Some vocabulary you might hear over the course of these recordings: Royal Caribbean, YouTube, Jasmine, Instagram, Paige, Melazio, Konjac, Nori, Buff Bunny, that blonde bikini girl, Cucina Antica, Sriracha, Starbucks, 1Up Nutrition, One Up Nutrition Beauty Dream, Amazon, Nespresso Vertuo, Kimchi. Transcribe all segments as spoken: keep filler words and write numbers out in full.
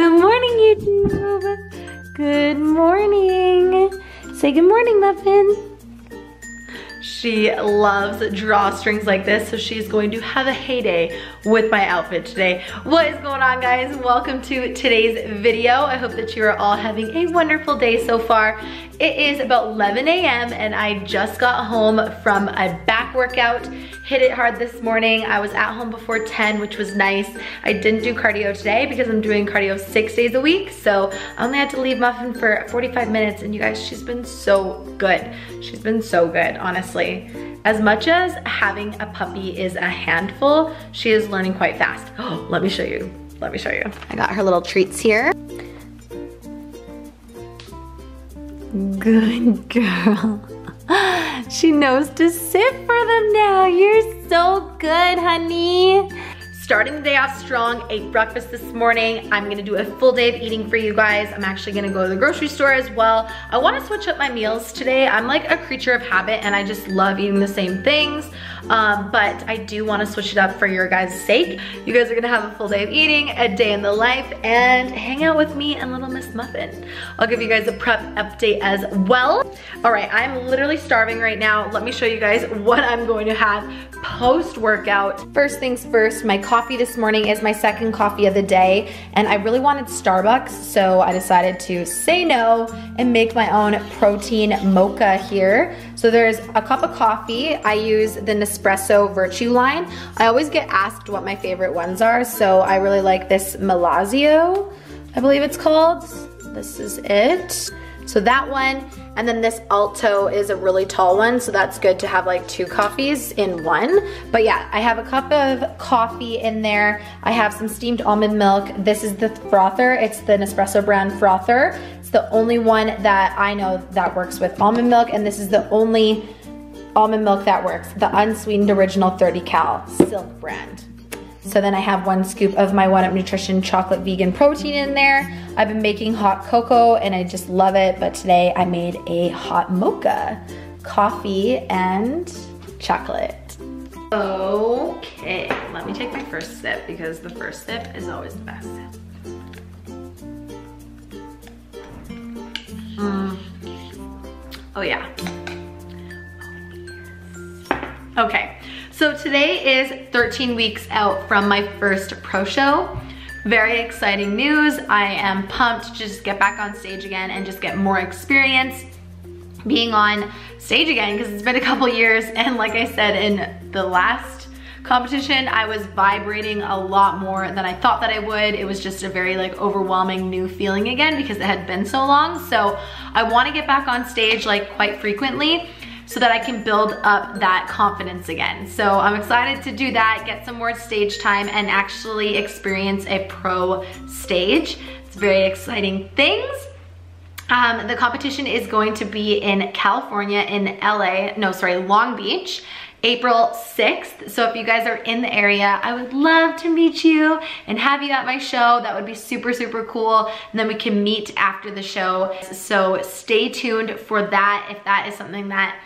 Good morning, YouTube. Good morning. Say good morning, Muffin. She loves drawstrings like this, so she's going to have a heyday with my outfit today. What is going on, guys? Welcome to today's video. I hope that you are all having a wonderful day so far. It is about eleven A M and I just got home from a back workout. Hit it hard this morning. I was at home before ten, which was nice. I didn't do cardio today because I'm doing cardio six days a week, so I only had to leave Muffin for forty-five minutes, and you guys, she's been so good. She's been so good, honestly. As much as having a puppy is a handful, she is learning quite fast. Oh, let me show you. Let me show you. I got her little treats here. Good girl. She knows to sit for them now. You're so good, honey. Starting the day off strong, ate breakfast this morning. I'm gonna do a full day of eating for you guys. I'm actually gonna go to the grocery store as well. I wanna switch up my meals today. I'm like a creature of habit and I just love eating the same things, um, but I do wanna switch it up for your guys' sake. You guys are gonna have a full day of eating, a day in the life, and hang out with me and little Miss Muffin. I'll give you guys a prep update as well. All right, I'm literally starving right now. Let me show you guys what I'm going to have post-workout. First things first, my coffee Coffee this morning is my second coffee of the day, and I really wanted Starbucks, so I decided to say no and make my own protein mocha here. So there's a cup of coffee. I use the Nespresso Vertuo line. I always get asked what my favorite ones are, so I really like this Melazio, I believe it's called. This is it. So that one, and then this Alto is a really tall one, so that's good to have like two coffees in one. But yeah, I have a cup of coffee in there. I have some steamed almond milk. This is the frother. It's the Nespresso brand frother. It's the only one that I know that works with almond milk, and this is the only almond milk that works, the unsweetened original thirty cal Silk brand. So then I have one scoop of my One Up Nutrition chocolate vegan protein in there. I've been making hot cocoa and I just love it, but today I made a hot mocha, coffee and chocolate. Okay, let me take my first sip because the first sip is always the best sip. Mm. Oh yeah. Okay. So today is thirteen weeks out from my first pro show. Very exciting news. I am pumped to just get back on stage again and just get more experience being on stage again, because it's been a couple years, and like I said in the last competition, I was vibrating a lot more than I thought that I would. It was just a very like overwhelming new feeling again because it had been so long. So I want to get back on stage like quite frequently, so that I can build up that confidence again. So I'm excited to do that, get some more stage time, and actually experience a pro stage. It's very exciting things. Um, the competition is going to be in California, in L A, no, sorry, Long Beach, April sixth. So if you guys are in the area, I would love to meet you and have you at my show. That would be super, super cool. And then we can meet after the show. So stay tuned for that if that is something that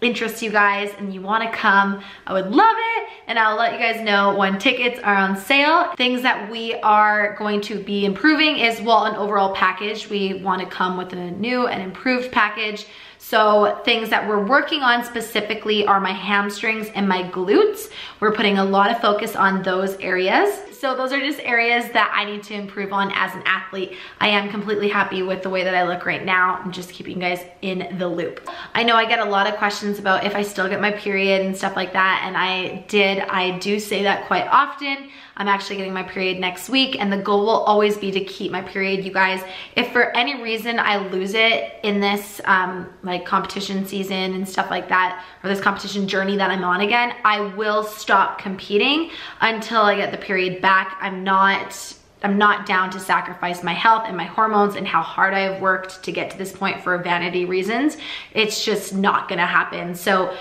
interests you guys and you want to come. I would love it, and I'll let you guys know when tickets are on sale. Things that we are going to be improving is, well, an overall package. We want to come with a new and improved package. So things that we're working on specifically are my hamstrings and my glutes. We're putting a lot of focus on those areas. So those are just areas that I need to improve on as an athlete. I am completely happy with the way that I look right now. I'm just keeping you guys in the loop. I know I get a lot of questions about if I still get my period and stuff like that, and I did. I do say that quite often. I'm actually getting my period next week, and the goal will always be to keep my period, you guys. If for any reason I lose it in this um, like competition season and stuff like that, or this competition journey that I'm on again, I will stop competing until I get the period back. I'm not, I'm not down to sacrifice my health and my hormones and how hard I have worked to get to this point for vanity reasons. It's just not gonna happen. So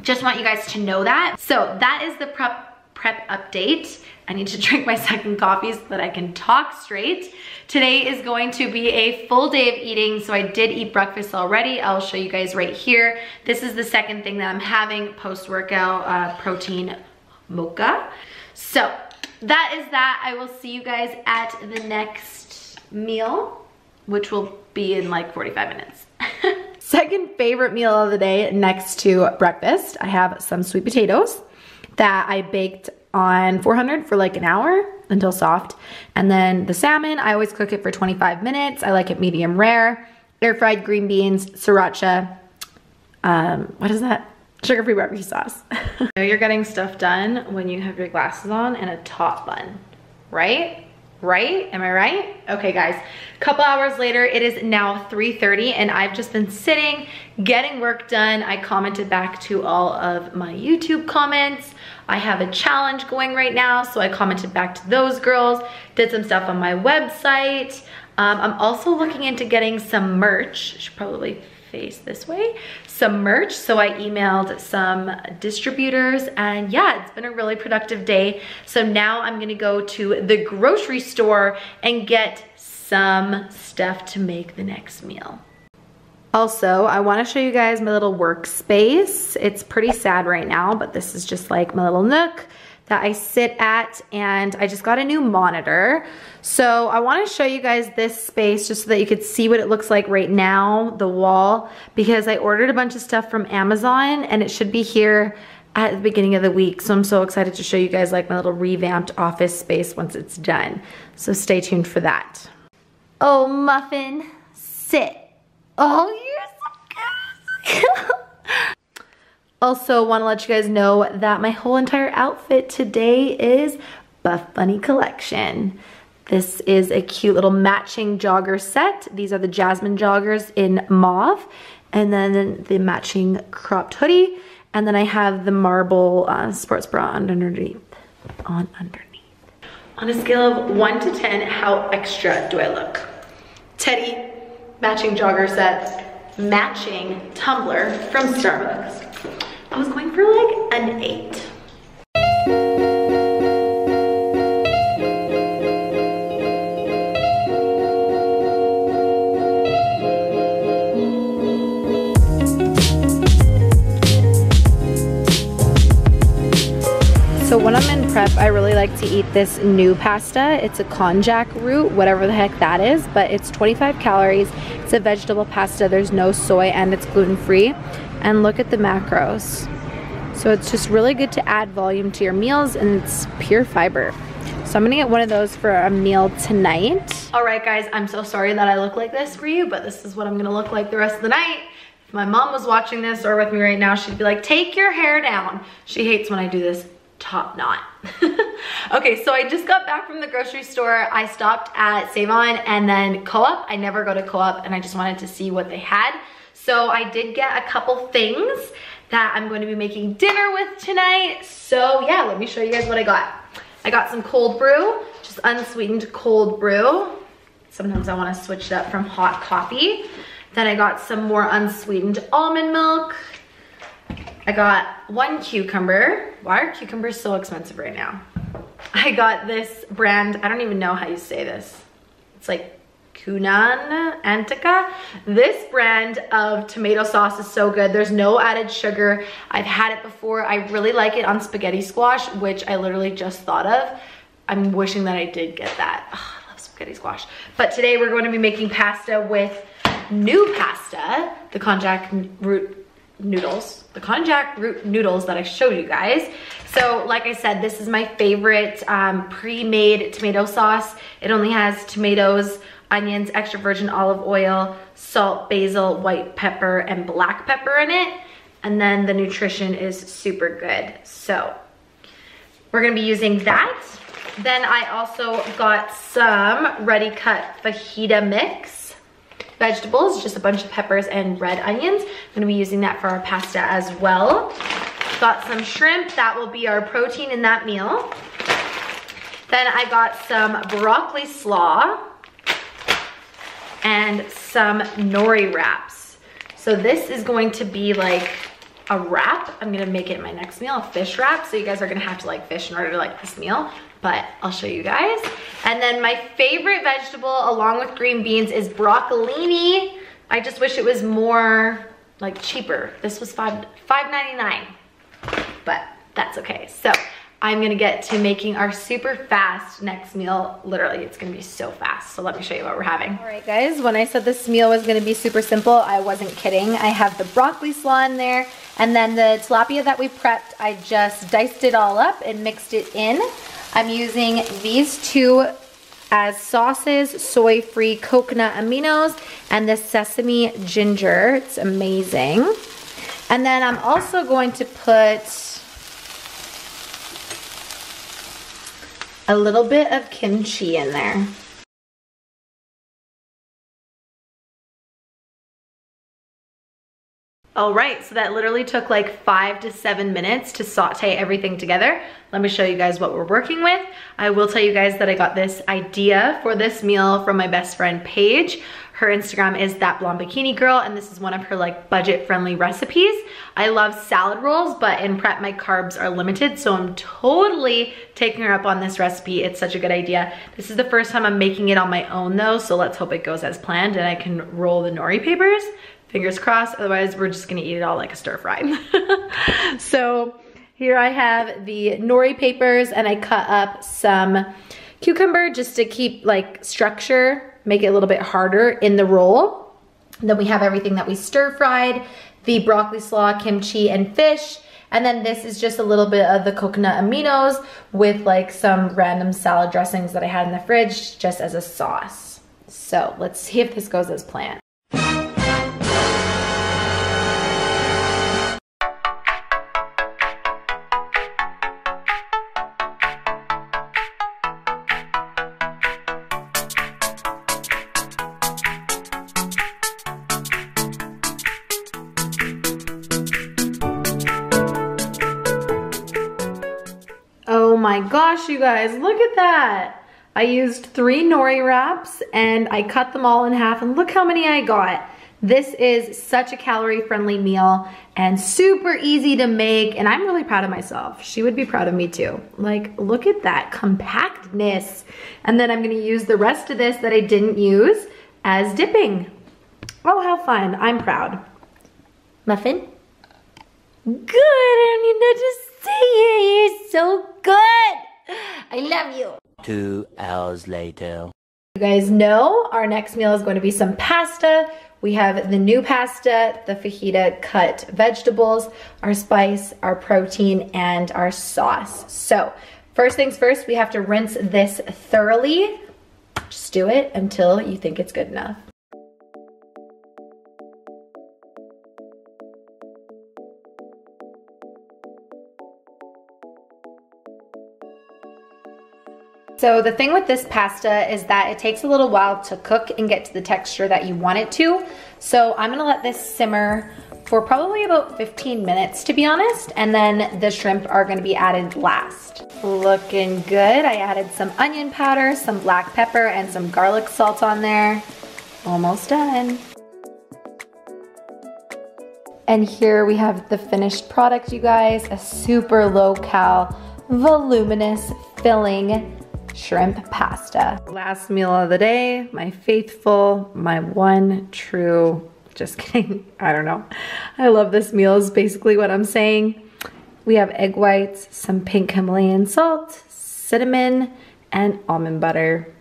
just want you guys to know that. So that is the prep prep update. I need to drink my second coffee so that I can talk straight. Today is going to be a full day of eating, so I did eat breakfast already. I'll show you guys right here. This is the second thing that I'm having post-workout, uh, protein mocha. So that is that. I will see you guys at the next meal, which will be in like forty-five minutes. Second favorite meal of the day next to breakfast, I have some sweet potatoes that I baked on four hundred for like an hour until soft. And then the salmon, I always cook it for twenty-five minutes. I like it medium rare. Air fried green beans, sriracha, um, what is that? Sugar-free barbecue sauce. So you're getting stuff done when you have your glasses on and a top bun, right? Right? Am I right? Okay guys, a couple hours later, it is now three thirty and I've just been sitting, getting work done. I commented back to all of my YouTube comments. I have a challenge going right now, so I commented back to those girls, did some stuff on my website. Um, I'm also looking into getting some merch. Should probably face this way. Some merch, so I emailed some distributors, and yeah, it's been a really productive day. So now I'm gonna go to the grocery store and get some stuff to make the next meal. Also, I wanna show you guys my little workspace. It's pretty sad right now, but this is just like my little nook that I sit at, and I just got a new monitor. So I wanna show you guys this space just so that you could see what it looks like right now, the wall, because I ordered a bunch of stuff from Amazon and it should be here at the beginning of the week. So I'm so excited to show you guys like my little revamped office space once it's done. So stay tuned for that. Oh, Muffin, sit. Oh, you're so good. Also, want to let you guys know that my whole entire outfit today is Buff Bunny collection. This is a cute little matching jogger set. These are the Jasmine joggers in mauve, and then the matching cropped hoodie, and then I have the marble uh, sports bra underneath. On underneath. On a scale of one to ten, how extra do I look? Teddy, matching jogger set, matching tumbler from Starbucks. I was going for like an eight. So when I'm in prep, I really like to eat this new pasta. It's a konjac root, whatever the heck that is, but it's twenty-five calories. It's a vegetable pasta. There's no soy and it's gluten-free. And look at the macros. So it's just really good to add volume to your meals, and it's pure fiber. So I'm gonna get one of those for a meal tonight. All right guys, I'm so sorry that I look like this for you, but this is what I'm gonna look like the rest of the night. If my mom was watching this or with me right now, she'd be like, take your hair down. She hates when I do this top knot. Okay, so I just got back from the grocery store. I stopped at Save-On and then Co-op. I never go to Co-op, and I just wanted to see what they had. So I did get a couple things that I'm going to be making dinner with tonight. So yeah, let me show you guys what I got. I got some cold brew, just unsweetened cold brew. Sometimes I want to switch it up from hot coffee. Then I got some more unsweetened almond milk. I got one cucumber. Why are cucumbers so expensive right now? I got this brand, I don't even know how you say this. It's like Cucina Antica. This brand of tomato sauce is so good. There's no added sugar. I've had it before. I really like it on spaghetti squash, which I literally just thought of. I'm wishing that I did get that. Oh, I love spaghetti squash. But today we're going to be making pasta with new pasta, the konjac root noodles, the konjac root noodles that I showed you guys. So like I said, this is my favorite um, pre-made tomato sauce. It only has tomatoes, onions, extra virgin olive oil, salt, basil, white pepper, and black pepper in it. And then the nutrition is super good. So we're gonna be using that. Then I also got some ready cut fajita mix. Vegetables, just a bunch of peppers and red onions. I'm gonna be using that for our pasta as well. Got some shrimp, that will be our protein in that meal. Then I got some broccoli slaw and some nori wraps. So this is going to be like a wrap. I'm gonna make it my next meal, a fish wrap. So you guys are gonna have to like fish in order to like this meal, but I'll show you guys. And then my favorite vegetable along with green beans is broccolini. I just wish it was more like cheaper. This was five ninety-nine, but that's okay. So I'm gonna get to making our super fast next meal. Literally, it's gonna be so fast. So let me show you what we're having. All right guys, when I said this meal was gonna be super simple, I wasn't kidding. I have the broccoli slaw in there, and then the tilapia that we prepped, I just diced it all up and mixed it in. I'm using these two as sauces, soy-free coconut aminos, and the sesame ginger. It's amazing. And then I'm also going to put a little bit of kimchi in there. All right, so that literally took like five to seven minutes to saute everything together. Let me show you guys what we're working with. I will tell you guys that I got this idea for this meal from my best friend Paige. Her Instagram is That Blonde Bikini Girl, and this is one of her like budget-friendly recipes. I love salad rolls, but in prep my carbs are limited, so I'm totally taking her up on this recipe. It's such a good idea. This is the first time I'm making it on my own though, so let's hope it goes as planned and I can roll the nori papers. Fingers crossed, otherwise we're just gonna eat it all like a stir fry. So here I have the nori papers, and I cut up some cucumber just to keep like structure, make it a little bit harder in the roll. Then we have everything that we stir fried, the broccoli slaw, kimchi, and fish. And then this is just a little bit of the coconut aminos with like some random salad dressings that I had in the fridge just as a sauce. So let's see if this goes as planned. Oh my gosh, you guys, look at that. I used three nori wraps and I cut them all in half, and look how many I got. This is such a calorie friendly meal and super easy to make, and I'm really proud of myself. She would be proud of me too. Like, look at that compactness. And then I'm gonna use the rest of this that I didn't use as dipping. Oh, how fun, I'm proud. Muffin? Good, I don't need to see you, you're so good. I love you. Two hours later. You guys know our next meal is going to be some pasta. We have the new pasta, the fajita cut vegetables, our spice, our protein, and our sauce. So first things first, we have to rinse this thoroughly. Just do it until you think it's good enough. So the thing with this pasta is that it takes a little while to cook and get to the texture that you want it to. So I'm gonna let this simmer for probably about fifteen minutes, to be honest, and then the shrimp are gonna be added last. Looking good. I added some onion powder, some black pepper, and some garlic salt on there. Almost done. And here we have the finished product, you guys. A super low-cal, voluminous, filling shrimp pasta. Last meal of the day, my faithful, my one true, just kidding, I don't know. I love this meal is basically what I'm saying. We have egg whites, some pink Himalayan salt, cinnamon, and almond butter.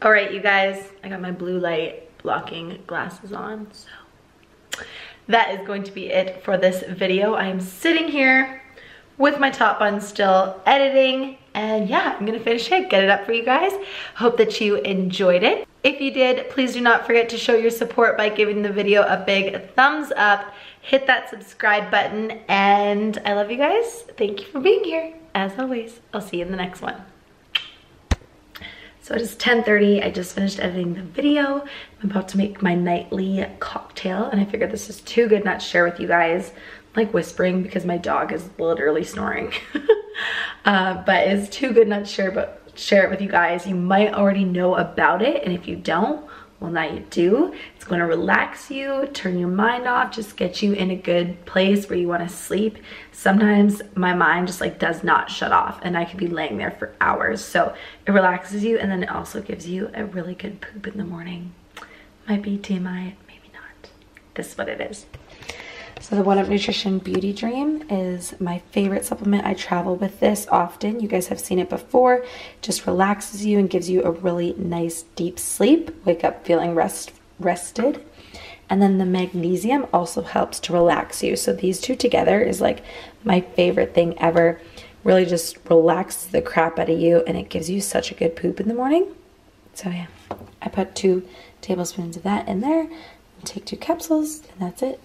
All right, you guys, I got my blue light blocking glasses on, so that is going to be it for this video. I am sitting here with my top on still editing, and yeah, I'm gonna finish it, get it up for you guys. Hope that you enjoyed it. If you did, please do not forget to show your support by giving the video a big thumbs up, hit that subscribe button, and I love you guys. Thank you for being here. As always, I'll see you in the next one. So it is ten thirty, I just finished editing the video. I'm about to make my nightly cocktail, and I figured this is too good not to share with you guys. Like whispering because my dog is literally snoring. uh, but it's too good not to share, but share it with you guys. You might already know about it, and if you don't, well, now you do. It's going to relax you, turn your mind off, just get you in a good place where you want to sleep. Sometimes my mind just like does not shut off, and I could be laying there for hours. So it relaxes you, and then it also gives you a really good poop in the morning. Might be T M I, maybe not. This is what it is. So the One Up Nutrition Beauty Dream is my favorite supplement. I travel with this often. You guys have seen it before. Just relaxes you and gives you a really nice deep sleep. Wake up feeling rest, rested. And then the magnesium also helps to relax you. So these two together is like my favorite thing ever. Really just relaxes the crap out of you, and it gives you such a good poop in the morning. So yeah, I put two tablespoons of that in there. Take two capsules, and that's it.